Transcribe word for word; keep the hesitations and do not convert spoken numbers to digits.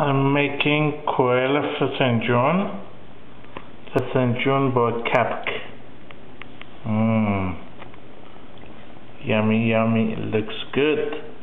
I'm making coil of Fesenjon, Fesenjon board Kabk. Mmm, yummy, yummy, it looks good.